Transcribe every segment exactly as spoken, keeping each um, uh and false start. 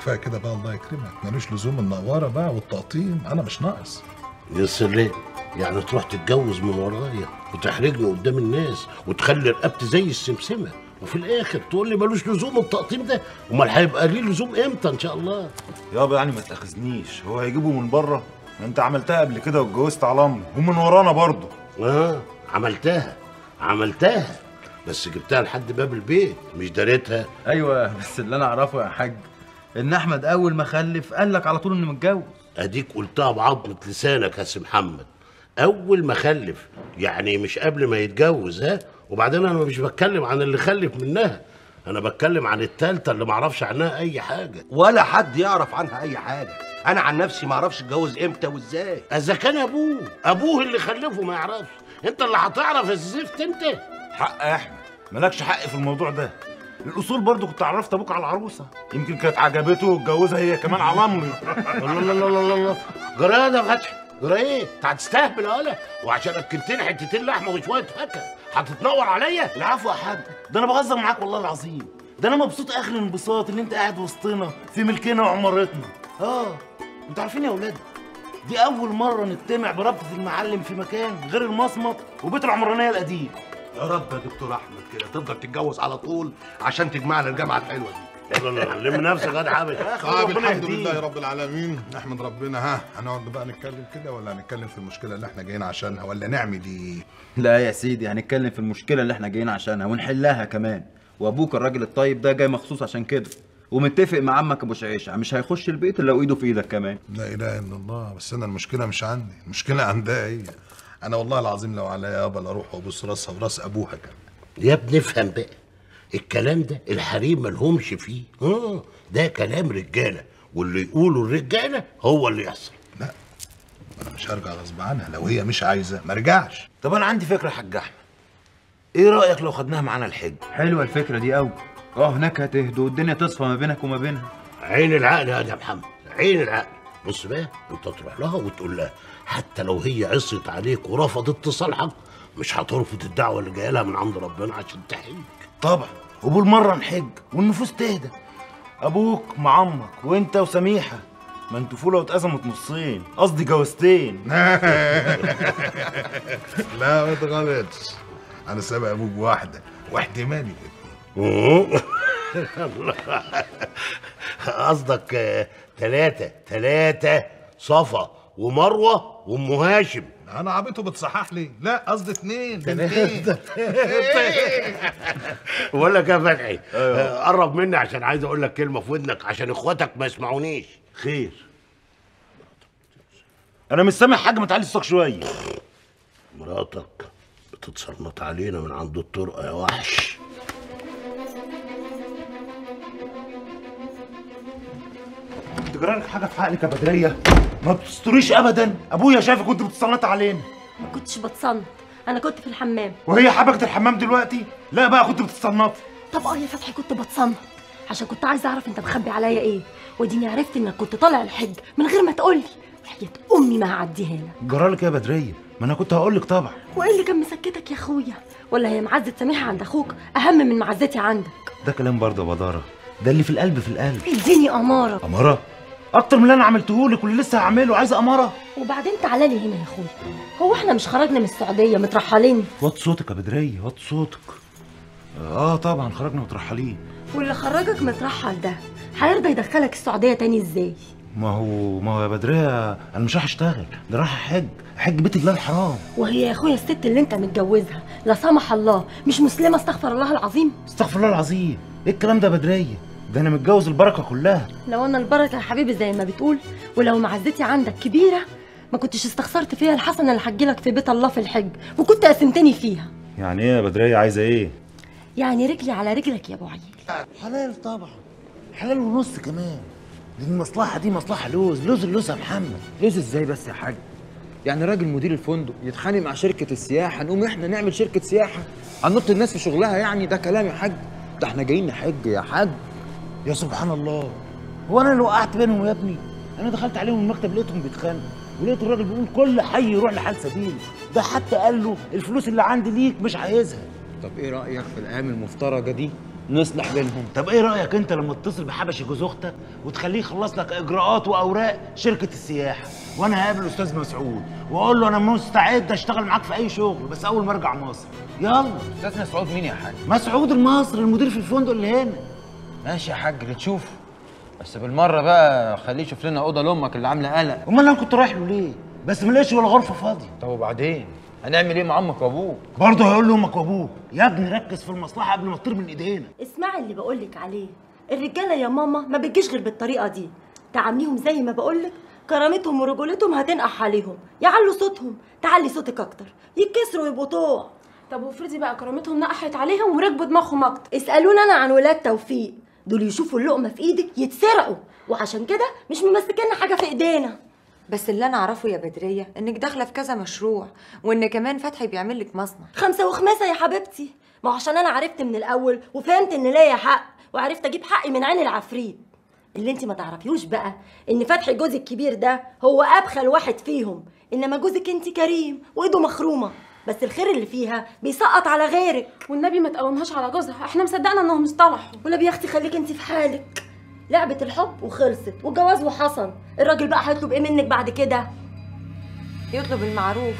كفايه كده بقى، الله يكرمك، ملوش لزوم النواره بقى والتقطيم، انا مش ناقص. يا سلام، يعني تروح تتجوز من ورايا وتحرجني قدام الناس وتخلي رقبتي زي السمسمه، وفي الاخر تقول لي ملوش لزوم التقطيم ده؟ امال هيبقى ليه لزوم امتى ان شاء الله؟ يابا يعني ما تاخذنيش، هو هيجيبه من بره؟ ما انت عملتها قبل كده واتجوزت على امه ومن ورانا برضه. اه عملتها عملتها بس جبتها لحد باب البيت مش دارتها. ايوه بس اللي انا اعرفه يا حاج ان احمد اول ما خلف قال لك على طول انه متجوز. اديك قلتها بعضمه لسانك يا سي محمد، اول ما خلف يعني مش قبل ما يتجوز. ها وبعدين انا مش بتكلم عن اللي خلف منها، انا بتكلم عن التالتة اللي معرفش عنها اي حاجه ولا حد يعرف عنها اي حاجه. انا عن نفسي معرفش اتجوز امتى وازاي اذا كان ابوه ابوه اللي خلفه ما يعرفش. انت اللي هتعرف الزفت. انت حق يا احمد، مالكش حق في الموضوع ده. الاصول برضو كنت عرفت ابوك على العروسه، يمكن كانت عجبته واتجوزها هي كمان على امري. الله الله الله الله، جرى ده فتحي جرى ايه؟ انت هتستهبل ولا؟ وعشان اكلتني حتتين لحمه وشويه فاكهه هتتنور عليا؟ العفو يا حاج، ده انا بهزر معاك والله العظيم، ده انا مبسوط اخر الانبساط اللي انت قاعد وسطنا في ملكنا وعمارتنا. اه انتوا عارفين يا ولاد، دي اول مره نجتمع برابطه المعلم في مكان غير المصمت وبيت العمرانيه القديم. يا رب يا دكتور احمد كده تفضل تتجوز على طول عشان تجمعنا الجامعه الحلوه دي. يلا يلا لم نفسك يا عابد. الحمد لله رب العالمين، نحمد ربنا. ها هنقعد بقى نتكلم كده ولا هنتكلم في المشكله اللي احنا جايين عشانها ولا نعمل ايه؟ لا يا سيدي، هنتكلم في المشكله اللي احنا جايين عشانها ونحلها كمان. وابوك الراجل الطيب ده جاي مخصوص عشان كده، ومتفق مع عمك ابو شعيشه مش هيخش البيت الا وايده في ايدك كمان. لا اله الا الله. بس انا المشكله مش عندي، المشكله عندها هي. أنا والله العظيم لو عليا يابا لا أروح وأبوس راسها وراس أبوها كمان. يا ابني افهم بقى، الكلام ده الحريم مالهمش فيه، آه ده كلام رجالة، واللي يقولوا الرجالة هو اللي يحصل. لا أنا مش هرجع غصب عنها، لو هي مش عايزة ما أرجعش. طب أنا عندي فكرة يا حاج أحمد، إيه رأيك لو خدناها معانا الحج؟ حلوة الفكرة دي أوي، أه هناك هتهدوا والدنيا تصفى ما بينك وما بينها. عين العقل يا محمد، عين العقل. بص بقى، أنت تروح لها وتقول لها حتى لو هي عصت عليك ورفضت تصالحك مش هترفض الدعوه اللي جايه لها من عند ربنا عشان تحج. طبعا، وبالمره نحج والنفوس تهدى. ابوك مع عمك وانت وسميحه، ما انتوا فوله اتقسمت نصين، قصدي جوازتين. لا ما تغلطش، انا سابق ابوك بواحده واحتمالي الاثنين. قصدك ثلاثه ثلاثه صفا ومروه وام هاشم. انا عبيطه بتصحح لي. لا قصدي اتنين اتنين. بقول لك يا فتحي، قرب مني عشان عايز اقول لك كلمه في ودنك عشان اخواتك ما يسمعونيش. خير؟ انا مش سامع حاجه، ما تعلي صوتك شويه. مراتك بتتصنط علينا من عند الطرقه يا وحش. جرالك حاجه في عقلك يا بدريه؟ ما بتستريش ابدا، ابويا شافك كنت بتتصنط علينا. ما كنتش بتصنط، انا كنت في الحمام. وهي حبكت الحمام دلوقتي؟ لا بقى كنت بتتصنط. طب اه يا فتحي كنت بتصنط عشان كنت عايزه اعرف انت مخبي عليا ايه، واديني عرفت انك كنت طالع الحج من غير ما تقولي. وحياه امي ما هعديها لك. جرالك يا بدريه، ما انا كنت هقول لك طبعا. وايه اللي كان مسكتك يا اخويا؟ ولا هي معزه سميحه عند اخوك اهم من معزتي عندك؟ ده كلام برضه بداره، ده اللي في القلب في القلب. اديني اماره. اماره اكتر من اللي انا عملتهولك واللي لسه هعمله، عايزه اماره. وبعدين تعالى لي هنا يا اخويا، هو احنا مش خرجنا من السعوديه مترحلين؟ وات صوتك يا بدريه، وات صوتك. اه طبعا خرجنا مترحلين. واللي خرجك مترحل ده هيرضى يدخلك السعوديه تاني ازاي؟ ما هو ما هو يا بدريه انا مش رايح اشتغل، ده رايح احج، احج بيت الله الحرام. وهي يا اخويا الست اللي انت متجوزها لا سمح الله مش مسلمه؟ استغفر الله العظيم. استغفر الله العظيم، ايه الكلام ده يا بدريه؟ ده انا متجوز البركه كلها. لو انا البركه يا حبيبي زي ما بتقول، ولو معزتي عندك كبيره ما كنتش استخسرت فيها الحسنه اللي هتجيلك في بيت الله في الحج، وكنت قسمتني فيها. يعني ايه يا بدريه؟ عايزه ايه؟ يعني رجلي على رجلك يا ابو عيال. حلال طبعا، حلال ونص كمان، لان المصلحه دي مصلحه لوز لوز اللوز يا محمد. لوز ازاي بس يا حاج؟ يعني راجل مدير الفندق يتخانق مع شركه السياحه نقوم احنا نعمل شركه سياحه هننط الناس في شغلها؟ يعني ده كلام يا حاج؟ ده احنا جايين نحج يا حاج. يا سبحان الله، هو انا اللي وقعت بينهم يا ابني؟ انا دخلت عليهم المكتب لقيتهم بيتخانقوا، ولقيت الراجل بيقول كل حي يروح لحال سبيل، ده حتى قال له الفلوس اللي عندي ليك مش عايزها. طب ايه رايك في الايام المفترجه دي نصلح بينهم. طب ايه رايك انت لما تتصل بحبشي جوز اختك وتخليه يخلص لك اجراءات واوراق شركه السياحه، وانا هقابل الاستاذ مسعود واقول له انا مستعد اشتغل معاك في اي شغل بس اول ما ارجع مصر. يلا. استاذ مسعود مين يا حاج؟ مسعود المصري المدير في الفندق اللي هنا. ماشي يا حاج اللي تشوفه، بس بالمره بقى خليه يشوف لنا اوضه لامك اللي عامله قلق. امال انا كنت رايح له ليه؟ بس ما لقيتش ولا غرفه فاضيه. طب وبعدين؟ هنعمل ايه مع امك وابوك؟ برضه هقول لامك وابوك، يا ابني ركز في المصلحه قبل ما تطير من ايدينا. اسمعي اللي بقول لك عليه، الرجاله يا ماما ما بتجيش غير بالطريقه دي، تعامليهم زي ما بقول لك، كرامتهم ورجولتهم هتنقح عليهم، يعلوا صوتهم، تعلي صوتك اكتر، يتكسروا ويبقوا طوع. طب وافرضي بقى كرامتهم نقحت عليهم وركبوا دماغهم اكتر. اسالونا انا عن ولاد توفيق، دول يشوفوا اللقمه في ايدك يتسرقوا، وعشان كده مش ممسكينا حاجه في ايدينا. بس اللي انا اعرفه يا بدريه انك داخله في كذا مشروع، وان كمان فتحي بيعمل لك مصنع. خمسه وخماسه يا حبيبتي، ما عشان انا عرفت من الاول وفهمت ان ليا حق، وعرفت اجيب حقي من عين العفريت. اللي انت ما تعرفيوش بقى ان فتحي جوزك الكبير ده هو ابخل واحد فيهم، انما جوزك انت كريم وايده مخرومه، بس الخير اللي فيها بيسقط على غيرك. والنبي ما تقومهاش على جوزها، احنا مصدقنا انهم اصطلحوا. والنبي يا اختي خليكي انت في حالك، لعبة الحب وخلصت والجواز وحصل، الراجل بقى هيطلب ايه منك بعد كده؟ يطلب المعروف.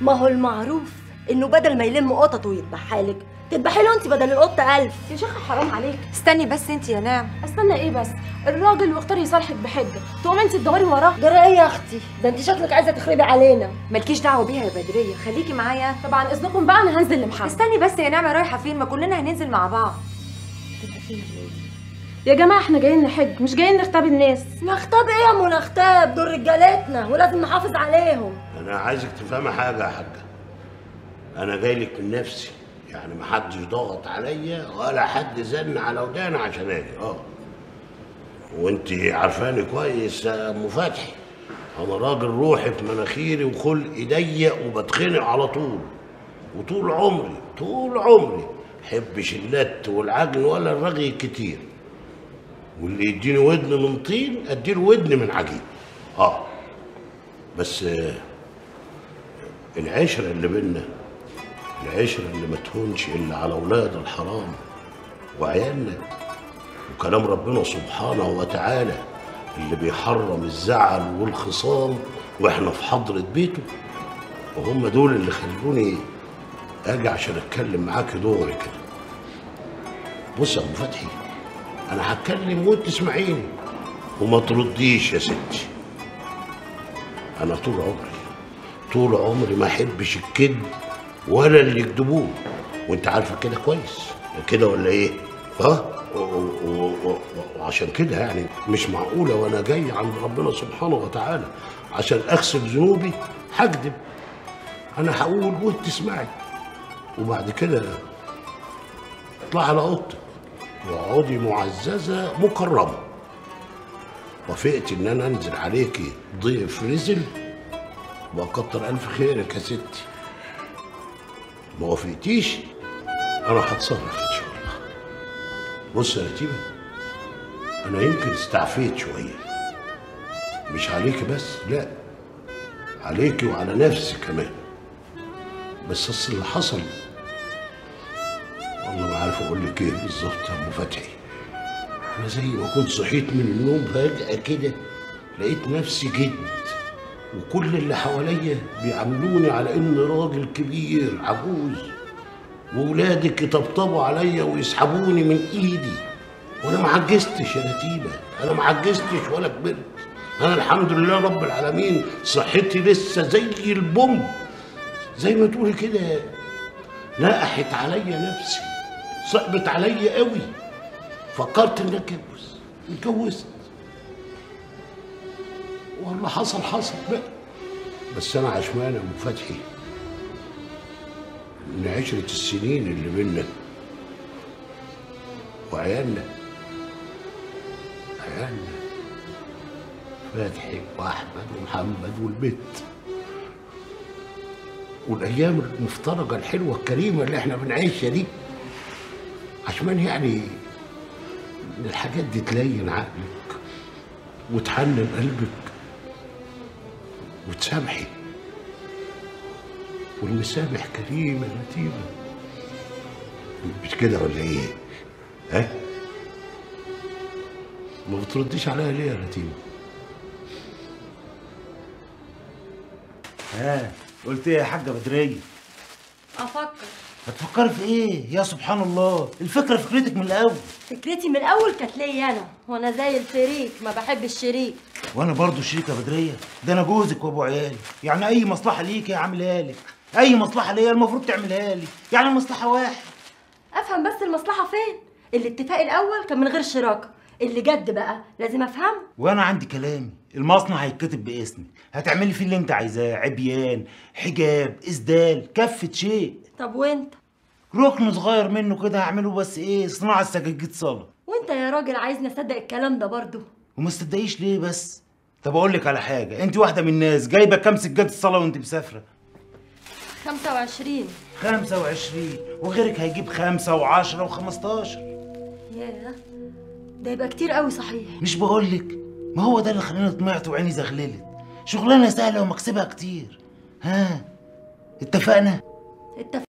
ما هو المعروف انه بدل ما يلم قطط ويذبحها لك تذبحي له انت بدل القطه ألف. يا شيخه حرام عليك. استني بس انت يا نعم. استنى ايه بس؟ الراجل واختار يصالحك بحجه، تقومي انت تدوري وراه. جرى ايه يا اختي؟ ده انت شكلك عايزه تخربي علينا. مالكيش دعوه بيها يا بدريه، خليكي معايا. طبعا اذنكم بقى انا هنزل لمحمد. استني بس يا نعمه، رايحه فين؟ ما كلنا هننزل مع بعض. يا جماعه احنا جايين نحج مش جايين نغتاب الناس. نغتاب ايه يا منى؟ نغتاب دول رجالتنا ولازم نحافظ عليهم. انا عايزك تفهمي حاجه يا حاجه، انا جاي لك من نفسي، يعني ما حدش ضغط عليا ولا حد زن على وداني عشان اجي. اه وانت عارفاني كويس يا ام فتحي، انا راجل روحي في مناخيري وخلقي ضيق وبتخنق على طول، وطول عمري طول عمري حبش اللت والعجن ولا الرغي كتير، واللي يديني ودن من طين اديله ودن من عجين. اه بس آه العشره اللي بينا، العشره اللي ما تهونش الا على اولاد الحرام وعيالنا، وكلام ربنا سبحانه وتعالى اللي بيحرم الزعل والخصام واحنا في حضره بيته، وهم دول اللي خلوني اجي عشان اتكلم معاكي دغري كده. بص يا ابو فتحي، أنا هتكلم وأنت تسمعيني وما ترديش يا ستي. أنا طول عمري طول عمري ما أحبش الكذب ولا اللي يكذبوه، وأنت عارفة كده كويس، كده ولا إيه؟ ها؟ وعشان كده يعني مش معقولة وأنا جاي عند ربنا سبحانه وتعالى عشان أغسل ذنوبي هكذب. أنا هقول وأنت تسمعي، وبعد كده اطلعي على أوضتك واقعدي معززه مكرمه. وافقت ان انا انزل عليكي ضيف رزل، وكتر الف خيرك يا ستي. ما وافقتيش انا هتصرف ان شاء الله. بص يا رتيبه، انا يمكن استعفيت شويه، مش عليكي بس، لا عليكي وعلى نفسي كمان، بس اصل اللي حصل والله ما عارف اقول لك ايه بالظبط يا ابو فتحي. انا زي ما كنت صحيت من النوم فجأة كده لقيت نفسي جد، وكل اللي حواليا بيعاملوني على اني راجل كبير عجوز، وولادك يطبطبوا عليا ويسحبوني من ايدي، وانا ما عجزتش يا رتيبه، انا ما عجزتش ولا كبرت. انا الحمد لله رب العالمين صحتي لسه زي البوم، زي ما تقولي كده نقحت عليا نفسي، صعبت عليا قوي، فكرت اني اتجوز، اتجوزت والله، حصل حصل بقى. بس انا عشمان يا ابو فتحي ان عشره السنين اللي بينا وعيالنا، عيالنا فتحي واحمد ومحمد والبت، والايام المفترجه الحلوه الكريمه اللي احنا بنعيشها دي، عشان يعني الحاجات دي تلين عقلك وتحنن قلبك وتسامحي، والمسامح كريمه لطيفه. مش كده ولا ايه؟ ايه؟ ما بترديش عليا ليه يا رتيم؟ ها قلت ايه يا حاجه بدريه؟ افكر. هتفكري في ايه؟ يا سبحان الله، الفكره فكرتك من الاول. فكرتي من الاول كانت ليا انا، وانا زي الفريك ما بحب الشريك. وانا برضو شريك يا بدريه، ده انا جوزك وابو عيالي، يعني اي مصلحه ليكي هعملها لك، اي مصلحه ليا المفروض تعملها لي، يعني المصلحه واحد. افهم بس المصلحه فين؟ الاتفاق الاول كان من غير شراكه، اللي جد بقى لازم افهمه. وانا عندي كلامي، المصنع هيتكتب باسمي، هتعملي فيه اللي انت عايزاه، عبيان، حجاب، اسدال، كافه شيء. طب وانت؟ ركن صغير منه كده هعمله، بس ايه، صناعه سجاجيد صاله. وانت يا راجل عايزني اصدق الكلام ده برضه؟ وما تصدقيش ليه بس؟ طب اقول لك على حاجه، انت واحده من الناس جايبه كام سجاده صاله وانت مسافره؟ خمسة وعشرين. خمسة وعشرين وغيرك هيجيب خمسة وعشرة وخمستاشر. ياه ده يبقى كتير قوي. صحيح، مش بقولك ما هو ده اللي خلاني طمعت وعيني زغللت. شغلانه سهله ومكسبها كتير. ها اتفقنا؟ اتفقنا.